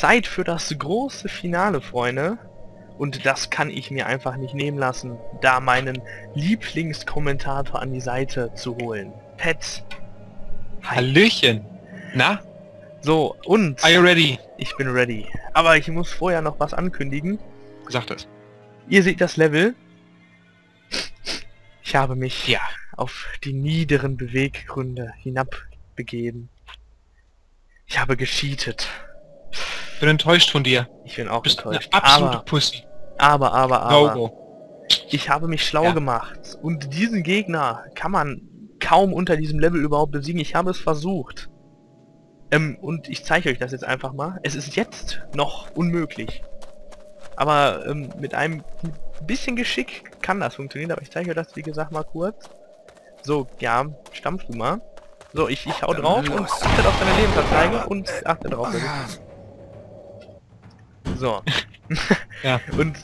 Zeit für das große Finale, Freunde. Und das kann ich mir einfach nicht nehmen lassen, da meinen Lieblingskommentator an die Seite zu holen. Pets. Hallöchen. Na? So, und... Are you ready? Ich bin ready. Aber ich muss vorher noch was ankündigen. Sagt es. Ihr seht das Level. Ich habe mich auf die niederen Beweggründe hinabbegeben. Ich habe gecheatet. Ich bin enttäuscht von dir. Ich bin auch enttäuscht. Eine absolute Pussy. Aber. No. Ich habe mich schlau gemacht. Und diesen Gegner kann man kaum unter diesem Level überhaupt besiegen. Ich habe es versucht. Und ich zeige euch das jetzt einfach mal. Es ist jetzt noch unmöglich. Aber mit einem bisschen Geschick kann das funktionieren. Aber ich zeige euch das, wie gesagt, mal kurz. So, ja, stampf du mal. So, ich hau drauf und achtet auf deine Lebensanzeige und achte drauf. So. Und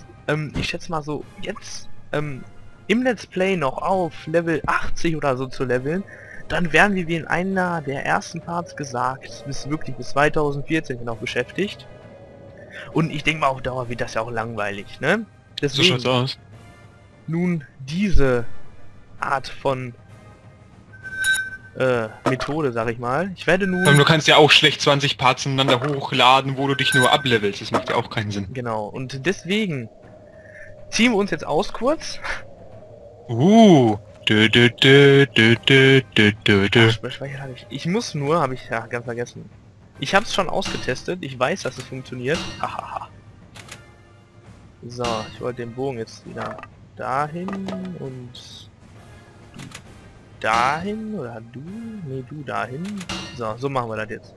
ich schätze mal so, jetzt im Let's Play noch auf Level 80 oder so zu leveln, dann werden wir, wie in einer der ersten Parts gesagt, bis 2014 genau beschäftigt. Und ich denke mal, auf Dauer wird das ja auch langweilig, ne? Deswegen, so schaut's aus. Nun, diese Art von Methode, sag ich mal. Ich werde nun... Du kannst ja auch schlecht 20 Parts ineinander hochladen, wo du dich nur ablevelst. Das macht ja auch keinen Sinn. Genau, und deswegen ziehen wir uns jetzt aus kurz. Ich muss nur, habe ich ja ganz vergessen. Ich habe es schon ausgetestet, ich weiß, dass es funktioniert. Hahaha. So, ich wollte den Bogen jetzt wieder dahin und... dahin oder du? Nee, du dahin. So, so machen wir das jetzt.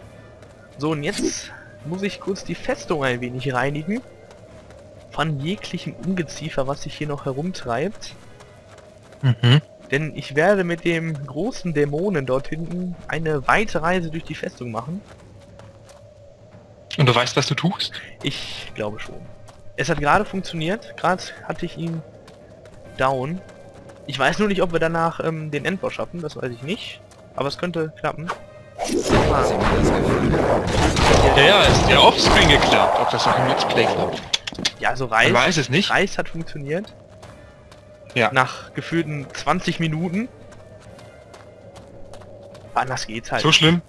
So, und jetzt muss ich kurz die Festung ein wenig reinigen. Von jeglichem Ungeziefer, was sich hier noch herumtreibt. Mhm. Denn ich werde mit dem großen Dämonen dort hinten eine weite Reise durch die Festung machen. Und du weißt, was du tust? Ich glaube schon. Es hat gerade funktioniert. Gerade hatte ich ihn down. Ich weiß nur nicht, ob wir danach den Endboss schaffen, das weiß ich nicht. Aber es könnte klappen. Ah. Ja, ist der Offscreen geklappt, ob das auch im Let's Play klappt. Ja, also Reist, man weiß es nicht. Reist hat funktioniert. Ja. Nach gefühlten 20 Minuten. Anders geht's halt. So schlimm?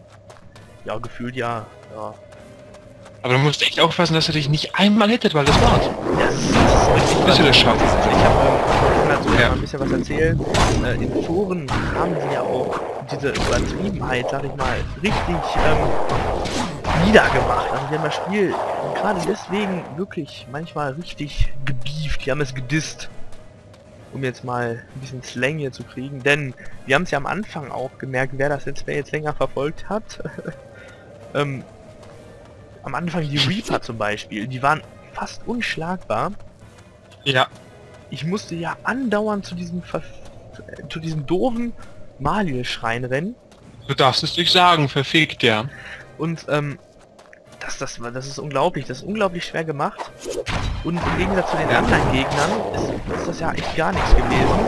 Ja, gefühlt ja. Aber du musst echt aufpassen, dass du dich nicht einmal hittet, weil das war's. Bis du das schaffst. Ich kann dazu mal ein bisschen was erzählen. In Foren haben sie ja auch diese Übertriebenheit, sag ich mal, richtig niedergemacht. Also die haben das Spiel gerade deswegen wirklich manchmal richtig gebieft. Die haben es gedisst, um jetzt mal ein bisschen Slang hier zu kriegen. Denn wir haben es ja am Anfang auch gemerkt, wer das jetzt länger verfolgt hat. Am Anfang die Reaper zum Beispiel, die waren fast unschlagbar. Ja. Ich musste ja andauernd zu diesem doofen Malil-Schrein rennen. Du darfst es nicht sagen, verfegt, ja. Und das ist unglaublich, schwer gemacht. Und im Gegensatz zu den anderen Gegnern ist das ja echt gar nichts gewesen.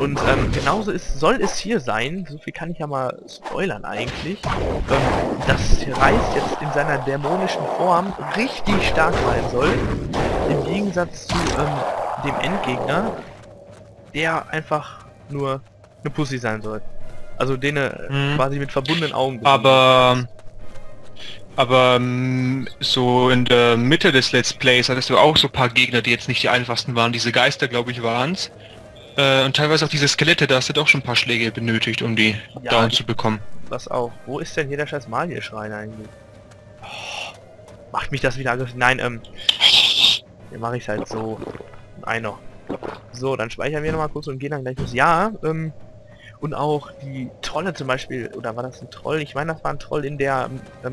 Und genauso soll es hier sein, so viel kann ich ja mal spoilern eigentlich, dass Reist jetzt in seiner dämonischen Form richtig stark sein soll. Im Gegensatz zu dem Endgegner, der einfach nur eine Pussy sein soll. Also den quasi mit verbundenen Augen. Aber so in der Mitte des Let's Plays hattest du auch so ein paar Gegner, die jetzt nicht die einfachsten waren. Diese Geister, glaube ich, waren's. Und teilweise auch diese Skelette, da hast du doch schon ein paar Schläge benötigt, um die down zu bekommen. Was auch. Wo ist denn hier der scheiß Magier-Schrein eigentlich? Oh, macht mich das wieder aggressiv. Nein, dann mache ich halt so. Einer. So, dann speichern wir nochmal kurz und gehen dann gleich los. Ja, und auch die Trolle zum Beispiel, oder war das ein Troll? Ich meine, das war ein Troll in der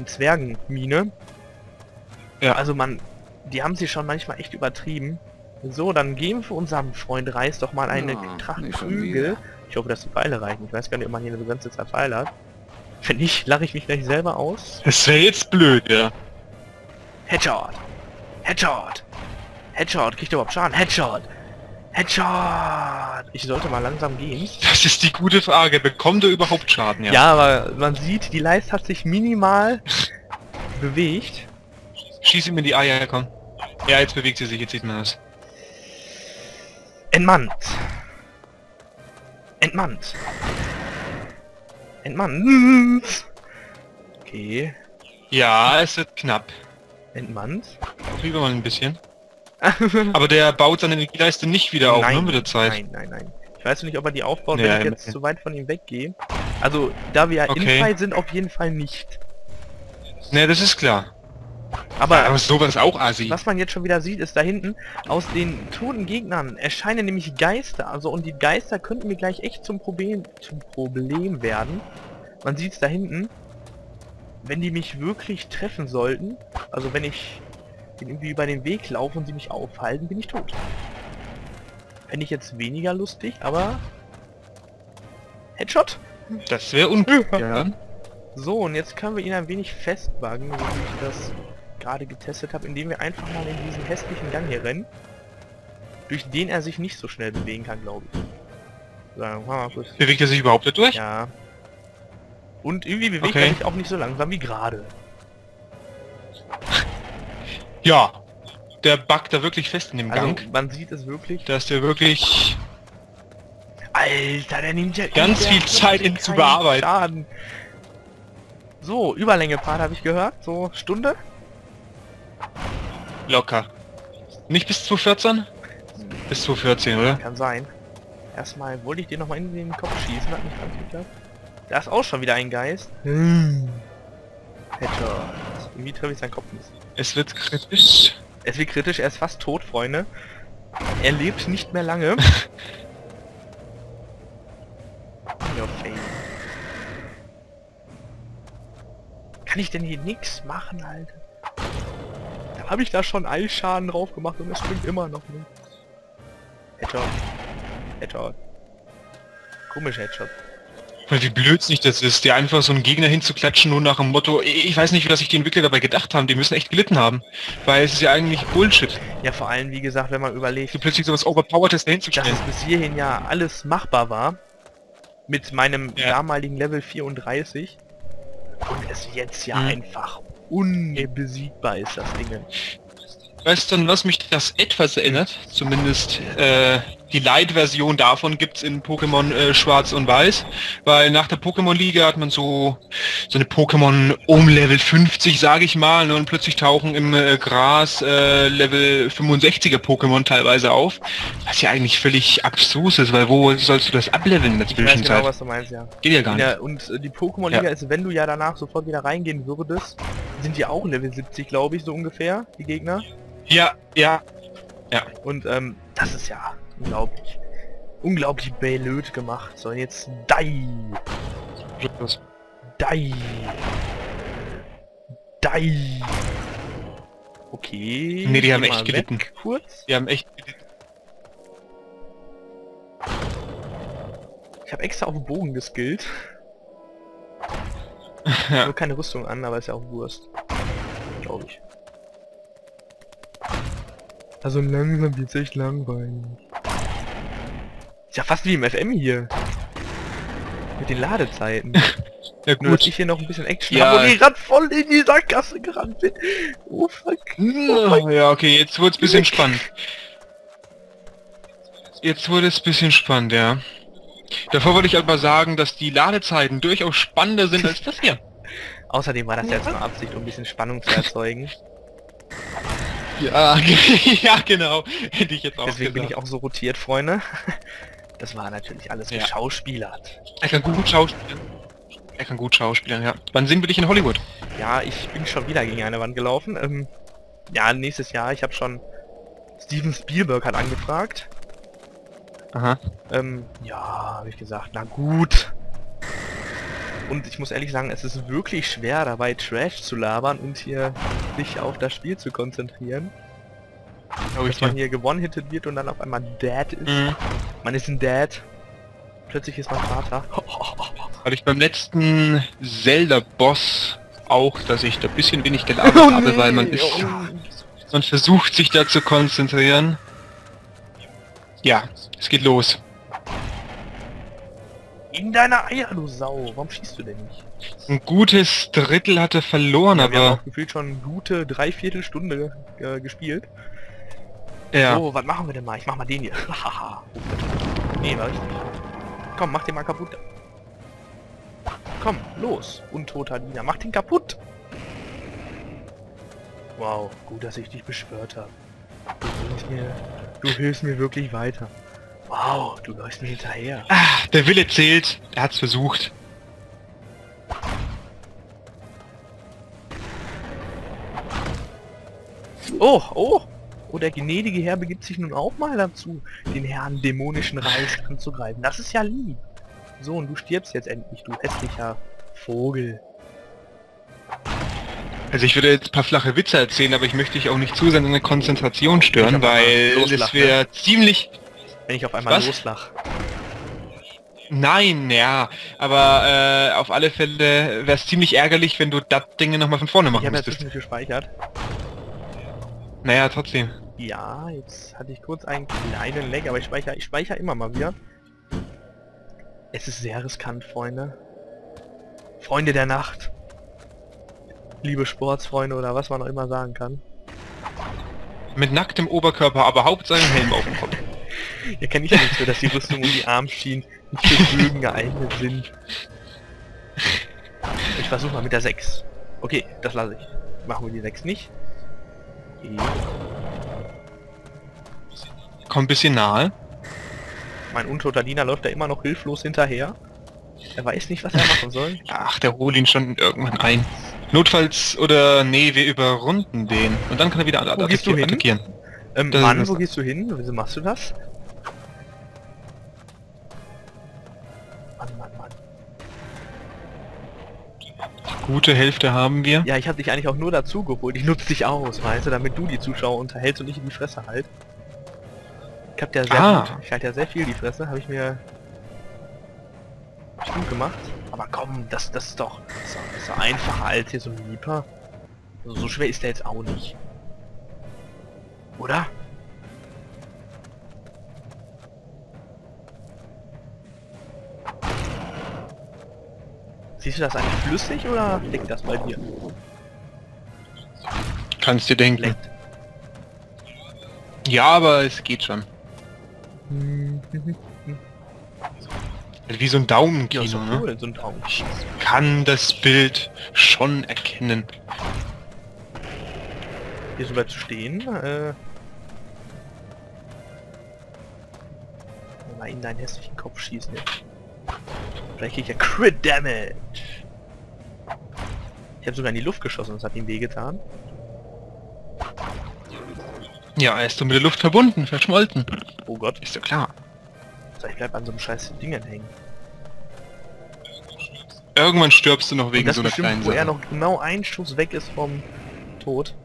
Zwergenmine. Ja. Also die haben sie schon manchmal echt übertrieben. So, dann geben für unseren Freund Reist doch mal eine Tracht Prügel. Ich hoffe, dass die Pfeile reichen. Ich weiß gar nicht, ob man hier eine begrenzte Zahl Pfeile hat. Wenn nicht, lache ich mich gleich selber aus. Das wäre jetzt blöd, ja. Headshot! Headshot! Headshot! Kriegt überhaupt Schaden? Headshot! Headshot! Ich sollte mal langsam gehen. Das ist die gute Frage. Bekommt er überhaupt Schaden? Ja, aber man sieht, die Leist hat sich minimal bewegt. Schieß ihm in die Eier, komm. Ja, jetzt bewegt sie sich, jetzt sieht man das. Entmannt. Entmannt. Entmannt. Okay. Ja, es wird knapp. Entmannt. Rüber mal ein bisschen. Aber der baut seine Energieleiste nicht wieder auf, nur mit der Zeit. Nein, nein, nein. Ich weiß nicht, ob er die aufbaut, wenn ich jetzt zu weit von ihm weggehe. Also, da wir ja Infight sind, auf jeden Fall nicht. Ne, das ist klar. Aber sowas auch assi. Was man jetzt schon wieder sieht, ist da hinten, aus den toten Gegnern erscheinen nämlich Geister. Also, und die Geister könnten mir gleich echt zum Problem werden. Man sieht es da hinten. Wenn die mich wirklich treffen sollten, also wenn ich irgendwie über den Weg laufe und sie mich aufhalten, bin ich tot. Fände ich jetzt weniger lustig, aber... Headshot? Das wäre uncool. Ja. So, und jetzt können wir ihn ein wenig festwagen, wie ich das gerade getestet habe, indem wir einfach mal in diesen hässlichen Gang hier rennen, durch den er sich nicht so schnell bewegen kann, glaube ich. So, bewegt er sich überhaupt da durch? Ja. Und irgendwie bewegt er sich auch nicht so langsam wie gerade. Ja. Der backt da wirklich fest in dem Gang. Man sieht es wirklich. Dass der wirklich... Alter, der nimmt ja... Ganz viel Zeit, ihn zu bearbeiten. Schaden. So, Überlänge-Part habe ich gehört. So, Stunde? Locker. Nicht bis 2:14? Bis 2:14, oder? Kann sein. Erstmal wollte ich dir nochmal in den Kopf schießen, hat nicht ganz geklappt. Da ist auch schon wieder ein Geist. Headshot. Irgendwie treffe ich seinen Kopf nicht. Es wird kritisch. Es wird kritisch, er ist fast tot, Freunde. Er lebt nicht mehr lange. Kann ich denn hier nichts machen, Alter? Da habe ich da schon Eilschaden drauf gemacht und es springt immer noch nichts. Headshot. Headshot. Komisch, Headshot. Wie blödsinnig das ist, dir einfach so einen Gegner hinzuklatschen, nur nach dem Motto, ich weiß nicht, was sich die Entwickler dabei gedacht haben, die müssen echt gelitten haben. Weil es ist ja eigentlich Bullshit. Ja, vor allem, wie gesagt, wenn man überlegt, du plötzlich sowas Overpowertes dahinzustellen. Dass es bis hierhin ja alles machbar war, mit meinem damaligen Level 34, und es jetzt ja einfach unbesiegbar ist, das Ding. Weißt du, was mich das etwas erinnert? Zumindest die Light-Version davon gibt's in Pokémon Schwarz und Weiß, weil nach der Pokémon-Liga hat man so eine Pokémon um Level 50, sage ich mal, ne, und plötzlich tauchen im Gras Level 65er Pokémon teilweise auf, was ja eigentlich völlig abstrus ist, weil wo sollst du das ableveln in der Zwischenzeit? Ich weiß genau, was du meinst, ja. Geht ja gar nicht. Ja, und die Pokémon-Liga ist, wenn du ja danach sofort wieder reingehen würdest, sind die auch Level 70, glaube ich, so ungefähr, die Gegner. Ja, ja, ja. Und das ist ja unglaublich. Unglaublich blöd gemacht. So, und jetzt die. Okay. Ne, die haben echt gelitten. Kurz. Die haben echt gelitten. Ich habe extra auf den Bogen geskillt. Ja. Nur keine Rüstung an, aber ist ja auch Wurst. Glaube ich. Also langsam wird's echt langweilig. Ist ja fast wie im FM hier. Mit den Ladezeiten. Ja gut. Nur, dass ich hier noch ein bisschen Action habe, wo ich grad voll in die Sackgasse gerannt bin. Oh fuck. Oh, ja, okay, jetzt wurde es ein bisschen spannend. Jetzt wurde es ein bisschen spannend, ja. Davor wollte ich aber sagen, dass die Ladezeiten durchaus spannender sind als das hier. Außerdem war das jetzt nur Absicht, um ein bisschen Spannung zu erzeugen. Ja, ja, genau. Hätte ich jetzt auch Deswegen bin ich auch so rotiert, Freunde. Das war natürlich alles geschauspielert. Er kann gut schauspielern. Er kann gut schauspielern, ja. Wann sehen wir dich in Hollywood? Ja, ich bin schon wieder gegen eine Wand gelaufen. Ja, nächstes Jahr. Ich habe schon... Steven Spielberg hat angefragt. Aha. Ja, habe ich gesagt. Na gut. Und ich muss ehrlich sagen, es ist wirklich schwer, dabei Trash zu labern und hier sich auf das Spiel zu konzentrieren. Dass man hier gewonnen-hittet wird und dann auf einmal Dad ist. Mhm. Man ist ein Dad. Plötzlich ist man Vater. Hatte ich beim letzten Zelda-Boss auch, dass ich da ein bisschen wenig gelabert habe, weil man ist... Man versucht sich da zu konzentrieren. Ja, es geht los. in deine Eier, du Sau. Warum schießt du denn nicht? Ein gutes Drittel hatte verloren, ja, aber... Wir haben auch gefühlt schon gute 3/4 Stunde gespielt. Ja. So, was machen wir denn mal? Ich mach mal den hier. Nee, war richtig. Komm, mach den mal kaputt. Komm, los, untoter Diener. Mach den kaputt. Wow, gut, dass ich dich beschwört habe. Du hilfst mir wirklich weiter. Wow, du läufst mir hinterher. Ach, der Wille zählt. Er hat's versucht. Oh, oh. Oh, der gnädige Herr begibt sich nun auch mal dazu, den Herrn dämonischen Reist anzugreifen. Das ist ja lieb. So, und du stirbst jetzt endlich, du hässlicher Vogel. Also ich würde jetzt ein paar flache Witze erzählen, aber ich möchte dich auch nicht zu sehr in der Konzentration stören, weil es wäre ziemlich... Wenn ich auf einmal loslache. Nein, ja, aber auf alle Fälle wäre es ziemlich ärgerlich, wenn du das Ding nochmal von vorne machen müsstest. Ich habe das nicht gespeichert. Naja, trotzdem. Ja, jetzt hatte ich kurz einen kleinen Lag, aber ich speichere immer mal wieder. Es ist sehr riskant, Freunde. Freunde der Nacht. Liebe Sportsfreunde oder was man auch immer sagen kann. Mit nacktem Oberkörper, aber hauptsächlich Helm auf dem Kopf. Ja, kenne ich ja nicht so, dass die Rüstung und die Armschienen nicht für Bögen geeignet sind. Ich versuche mal mit der 6. Okay, das lasse ich. Machen wir die 6 nicht. Okay. Komm ein bisschen nahe. Mein untoter Diener läuft da immer noch hilflos hinterher. Er weiß nicht, was er machen soll. Ach, der holt ihn schon irgendwann ein. Notfalls, oder nee, wir überrunden den. Und dann kann er wieder attackieren. Mann, wo gehst du hin? Wieso machst du das? Mann, Mann, Mann. Gute Hälfte haben wir. Ja, ich habe dich eigentlich auch nur dazu geholt. Ich nutze dich aus, weißt du, damit du die Zuschauer unterhältst und nicht in die Fresse halt. Ich hab ja sehr viel die Fresse, habe ich mir gut gemacht. Aber komm, das ist doch einfacher als hier so ein Lieber. Also so schwer ist der jetzt auch nicht. Oder? Siehst du das eigentlich flüssig oder liegt das bei dir? Kannst du denken. Leckt. Ja, aber es geht schon. Wie so ein Daumenkino, ja, so cool, ne? So ein Daumen. Ich kann das Bild schon erkennen. Hier so weit zu stehen, mal in deinen hässlichen Kopf schießen. Jetzt. Vielleicht krieg ich ja Crit Damage. Ich habe sogar in die Luft geschossen, das hat ihm wehgetan. Ja, er ist so mit der Luft verbunden, verschmolzen. Oh Gott. Ist ja klar. So, ich bleib an so einem scheiß Dingen hängen. Irgendwann stirbst du noch wegen so einer kleinen Sache. Wo er noch genau ein Schuss weg ist vom Tod.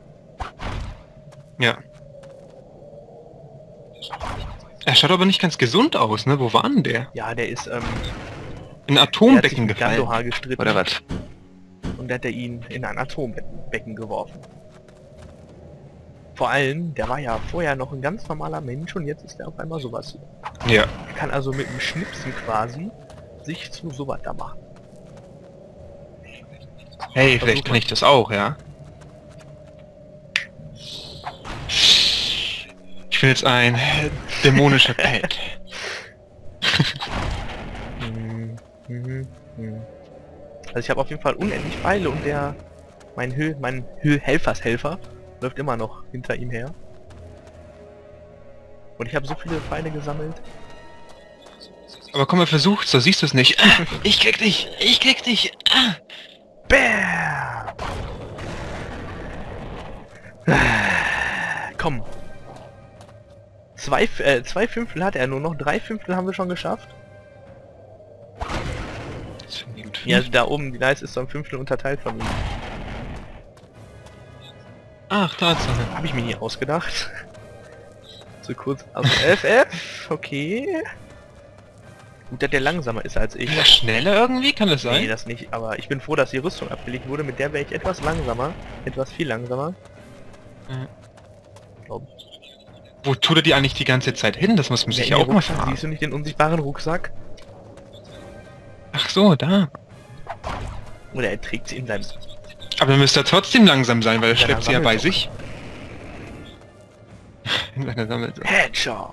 Ja. Er schaut aber nicht ganz gesund aus, ne? Wo war denn der? Ja, der ist, in ein Atombecken gefallen. Der hat sich mit Gandohar gestritten. Oder was? Und da hat er ihn in ein Atombecken geworfen. Vor allem, der war ja vorher noch ein ganz normaler Mensch und jetzt ist er auf einmal sowas. Ja. Er kann also mit dem Schnipsen quasi sich zu sowas da machen. Hey, vielleicht kann ich das auch, ja? Ich bin jetzt ein dämonischer Pet. Also ich habe auf jeden Fall unendlich Pfeile und der... Mein Helfershelfer läuft immer noch hinter ihm her. Und ich habe so viele Pfeile gesammelt. Aber komm, er versucht, so siehst du es nicht. Ich krieg dich! Ich krieg dich! Bam! Komm! 2 Fünftel hat er nur noch, 3 Fünftel haben wir schon geschafft. Ja, also da oben, die Leiste ist so ein 1/5 unterteilt von ihm. Ach, Tatsache. Habe ich mir nie ausgedacht. So kurz. Also FF, okay. Gut, dass der langsamer ist als ich. Ja, schneller irgendwie, kann das sein? Nee, das nicht, aber ich bin froh, dass die Rüstung abgelegt wurde. Mit der wäre ich etwas langsamer. Etwas viel langsamer. Mhm. Glaub ich. Wo tut er die eigentlich die ganze Zeit hin? Das muss man sich ja auch mal fragen. Siehst du nicht den unsichtbaren Rucksack? Ach so, da. Oder er trägt sie in seinem... Aber dann müsste er trotzdem langsam sein, weil er schleppt sie ja bei sich. In seiner Sammelsucht. Headshot!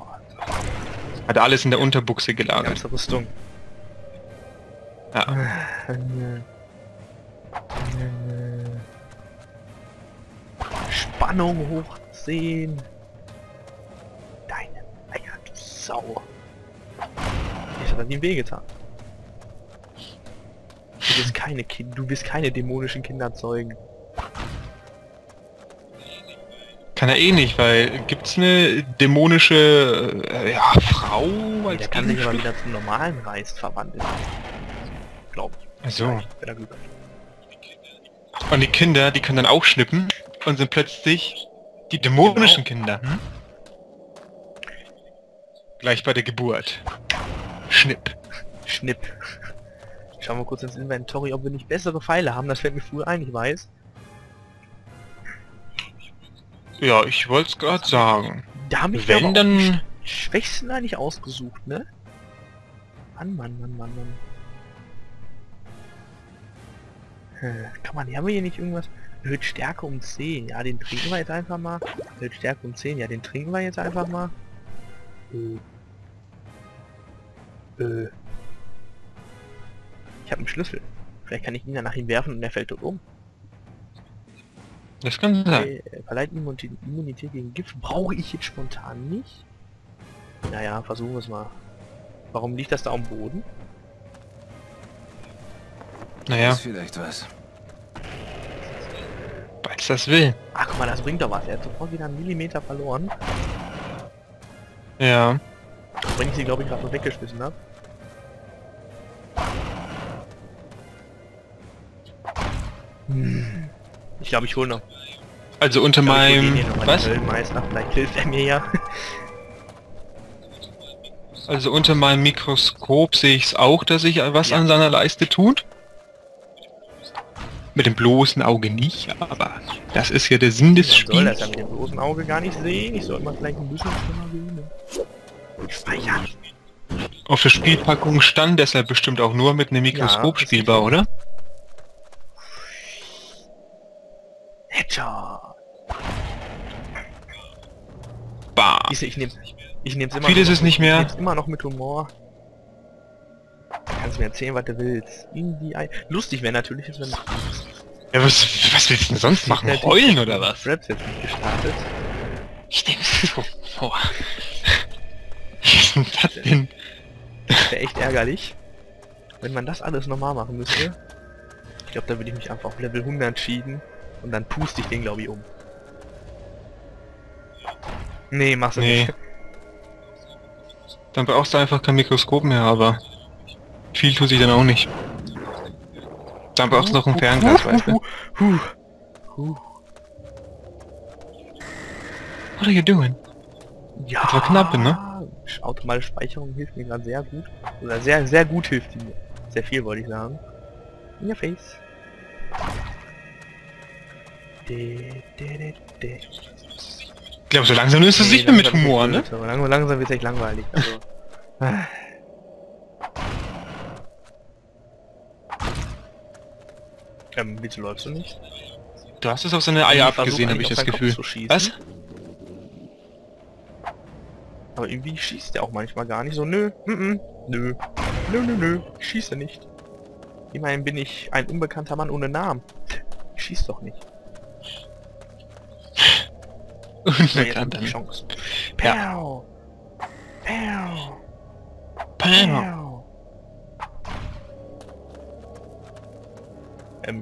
Hat alles in der Unterbuchse gelagert. Die ganze Rüstung. Ja. Spannung hochziehen. Deine Eier, du Sau. Ich habe nie wehgetan. Du wirst keine dämonischen Kinder zeugen. Kann er eh nicht, weil gibt's eine dämonische ja, Frau als Der kann sich mal wieder zum normalen Reist verwandeln. Glaub ich. Ach so. Und die Kinder, die können dann auch schnippen und sind plötzlich die dämonischen Kinder. Hm? Gleich bei der Geburt. Schnipp. Schnipp. Schauen wir kurz ins Inventory, ob wir nicht bessere Pfeile haben. Das fällt mir früher ein, ich weiß. Ja, ich wollte es gerade sagen. Da haben wir dann Schwächsten eigentlich ausgesucht, ne? Mann. Kann man, haben wir hier nicht irgendwas? Erhöht Stärke um 10. Ja, den trinken wir jetzt einfach mal. Erhöht Stärke um 10. Ja, den trinken wir jetzt einfach mal. Ich habe einen Schlüssel. Vielleicht kann ich ihn dann nach ihm werfen und er fällt tot um. Das kann sein. Verleiht Immunität gegen Gift brauche ich jetzt spontan nicht. Naja, versuchen wir es mal. Warum liegt das da am Boden? Naja. Das ist vielleicht was. Falls das will. Ach guck mal, das bringt doch was. Er hat sofort wieder einen Millimeter verloren. Ja. Wenn ich sie, glaube ich, gerade noch weggeschmissen habe. Hm. Ich glaube, ich hole noch. Also unter meinem... Was? Vielleicht hilft er mir ja. Also unter meinem Mikroskop sehe ich es auch, dass sich was an seiner Leiste tut. Mit dem bloßen Auge nicht, aber das ist ja der Sinn des Spiels. Man soll das ja mit dem bloßen Auge gar nicht sehen. Ich sollte mal vielleicht ein bisschen schneller sehen. Speichern. Auf der Spielpackung stand deshalb bestimmt auch nur mit einem Mikroskop spielbar, oder? Headshot! Bah! Ich nehm's immer noch. Vieles ist nicht mehr. Ich nehm's immer noch mit Humor. Du kannst mir erzählen, was du willst. Lustig wäre natürlich, wenn... Ja, was willst du denn sonst machen? Heulen oder was? Raps jetzt nicht gestartet. Ich nehm's mit Humor. Was ist das denn? Das wäre echt ärgerlich. Wenn man das alles normal machen müsste. Ich glaube, da würde ich mich einfach auf Level 100 schieben. Und dann puste ich den, glaube ich, um. Nee, machst du nicht. Dann brauchst du einfach kein Mikroskop mehr, aber... Viel tut sich dann auch nicht. Dann brauchst du noch ein Fernglas, weißt du. What are you doing? Ja. Das war knapp, ne? Automatische Speicherung hilft mir gerade sehr gut. Oder sehr, sehr gut hilft mir. Sehr viel, wollte ich sagen. In your face. Ich glaube, so langsam ist es nicht mehr mit Humor, ne? So langsam wird es echt langweilig. Also. Wieso läufst du nicht? Du hast es auf seine Eier abgesehen, habe ich das Gefühl. Was? Aber irgendwie schießt er auch manchmal gar nicht so. Nö. Ich schieße nicht. Immerhin bin ich ein unbekannter Mann ohne Namen. Ich schieß doch nicht. Unbekannter Chance. Pow! Pow! Pow!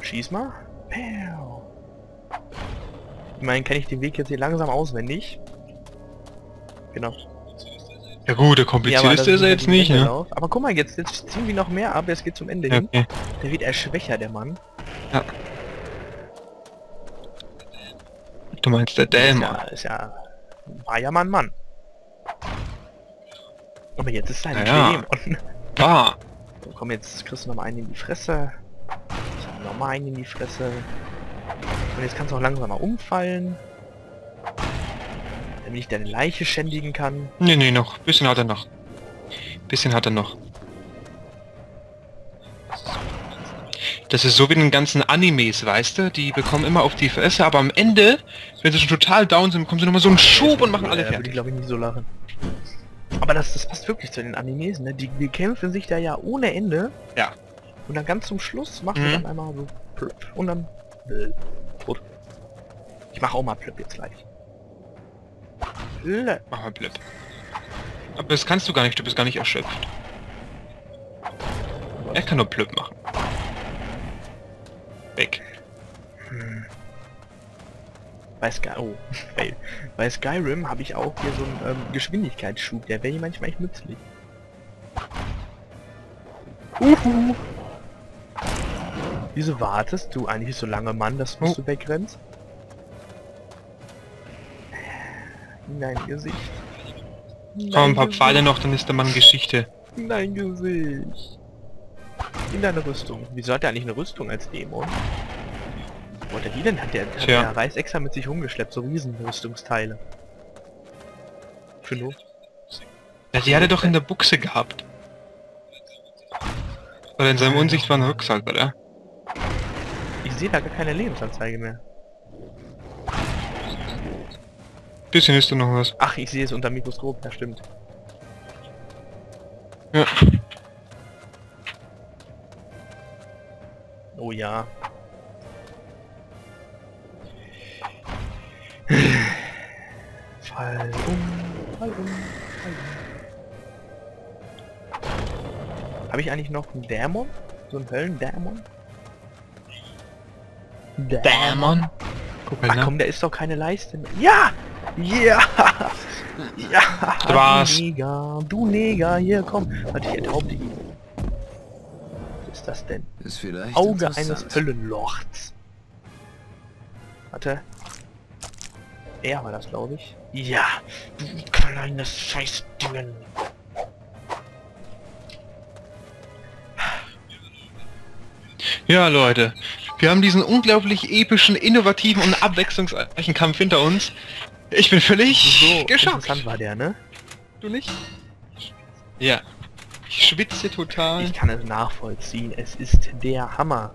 Schieß mal. Pow! Ich meine, kenne ich den Weg jetzt hier langsam auswendig. Genau. Ja gut, der kompliziert ist er jetzt nicht, ne? Aber guck mal, jetzt ziehen wir noch mehr ab, es geht zum Ende hin. Okay. Der wird eher schwächer, der Mann. Ja. Du meinst der Dämon. War ja mal ein Mann. Aber jetzt ist er ein Dämon. Ja. So, komm, jetzt kriegst du nochmal einen in die Fresse. Nochmal einen in die Fresse. Und jetzt kannst du auch langsam mal umfallen. Damit ich deine Leiche schändigen kann. Nee, noch. Bisschen hat er noch. Das ist so wie in den ganzen Animes, weißt du? Die bekommen immer auf die Fresse, aber am Ende, wenn sie schon total down sind, bekommen sie nochmal so einen Schub und machen alle fertig. Würde ich glaube ich nie so lachen. Aber das passt wirklich zu den Animes, ne? Die kämpfen sich da ja ohne Ende. Ja. Und dann ganz zum Schluss machen wir dann einmal so plöpp und dann tot. Ich mache auch mal plöpp jetzt gleich. Plöpp. Mach mal plöpp. Aber das kannst du gar nicht, du bist gar nicht erschöpft. Was? Er kann nur plöpp machen. Weg. Bei Skyrim habe ich auch hier so einen Geschwindigkeitsschub, der wäre hier manchmal echt nützlich. Uhu. Wieso wartest du eigentlich so lange, Mann, dass du wegrennst? Nein, Gesicht. Nein, komm, ein paar Gesicht. Pfeile noch, dann ist der Mann Geschichte. Nein, Gesicht. In deine Rüstung. Wieso hat er eigentlich eine Rüstung als Dämon? Wo hat er die denn? Hat der Reist extra mit sich rumgeschleppt, so Riesenrüstungsteile. Für nur. Ja, die hat er doch in der Buchse gehabt. Oder in seinem unsichtbaren Rucksack, oder? Ich sehe da gar keine Lebensanzeige mehr. Bisschen ist da noch was. Ach, ich sehe es unter dem Mikroskop, das stimmt. Ja. Oh ja. Fall um, fall um, fall um. Habe ich eigentlich noch einen Dämon? So einen Höllendämon? Dämon? Guck mal, ach komm, da ist doch keine Leiste mehr. Ja! Ja! Ja! Du warst. Du Neger, hier komm. Warte, ich enthaupte ihn. Was ist das denn? Ist vielleicht Auge eines Höllenlochs. Warte. Er war das, glaube ich. Ja, du kleines Scheißdingen. Ja, Leute. Wir haben diesen unglaublich epischen, innovativen und abwechslungsreichen Kampf hinter uns. Ich bin völlig geschockt. Interessant war der, ne? Du nicht? Ja. Ich schwitze total. Ich kann es nachvollziehen. Es ist der Hammer.